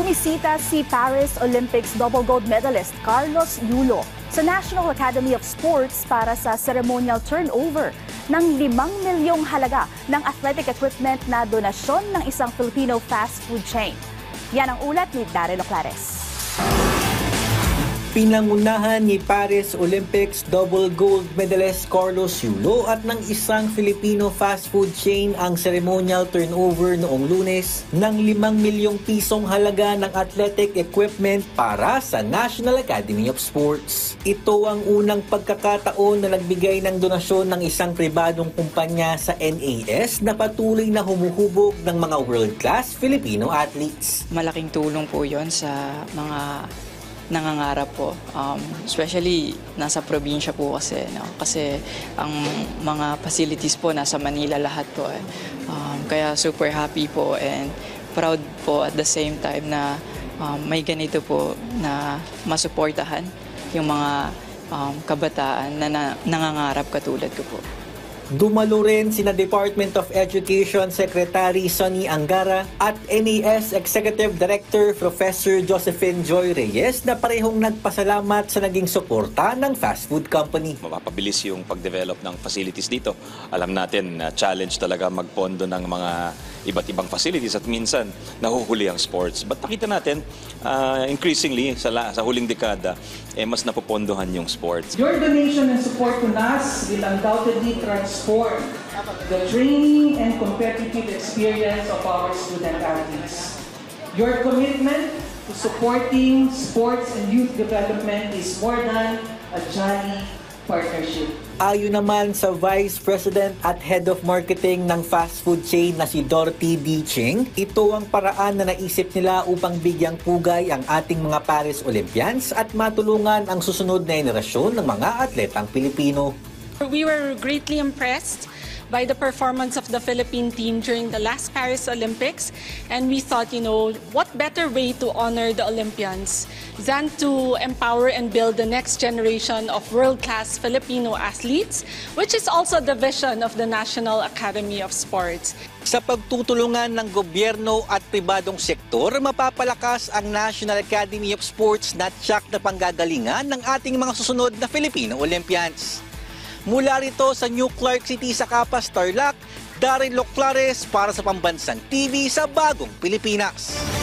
Bumisita si Paris Olympics double gold medalist Carlos Yulo sa National Academy of Sports para sa ceremonial turnover ng 5 milyong halaga ng athletic equipment na donasyon ng isang Filipino fast food chain. Yan ang ulat ni Daryl Oclares. Pinangunahan ni Paris Olympics double gold medalist Carlos Yulo at ng isang Filipino fast food chain ang ceremonial turnover noong Lunes ng 5 milyong pisong halaga ng athletic equipment para sa National Academy of Sports. Ito ang unang pagkakataon na nagbigay ng donasyon ng isang pribadong kumpanya sa NAS na patuloy na humuhubog ng mga world-class Filipino athletes. Malaking tulong po yun sa mga nangangarap po. Especially nasa probinsya po kasi. No? Kasi ang mga facilities po nasa Manila lahat po. Eh. Kaya super happy po and proud po at the same time na may ganito po na masuportahan yung mga kabataan na nangangarap katulad ko po. Dumalo rin sina Department of Education Secretary Sonny Angara at NAS Executive Director Professor Josephine Joy Reyes na parehong nagpasalamat sa naging suporta ng fast food company. Mapapabilis yung pag-develop ng facilities dito. Alam natin na challenge talaga magpondo ng mga iba't ibang facilities at minsan nahuhuli ang sports. But nakita natin increasingly sa huling dekada mas napopondohan yung sports. Your donation and support to NAS will undoubtedly transform the training and competitive experience of our student athletes. Your commitment to supporting sports and youth development is more than a journey partnership. Ayon naman sa Vice President at Head of Marketing ng fast food chain na si Dorothy Beaching, ito ang paraan na naisip nila upang bigyang pugay ang ating mga Paris Olympians at matulungan ang susunod na henerasyon ng mga atletang Pilipino. We were greatly impressed by the performance of the Philippine team during the last Paris Olympics, and we thought, you know, what better way to honor the Olympians than to empower and build the next generation of world-class Filipino athletes, which is also the vision of the National Academy of Sports. Sa pagtutulungan ng gobyerno at pribadong sektor, mapapalakas ang National Academy of Sports na tiyak na panggagalingan ng ating mga susunod na Filipino Olympians. Mula rito sa New Clark City sa Kapas, Tarlac, Darin Loclares para sa Pambansang TV sa Bagong Pilipinas.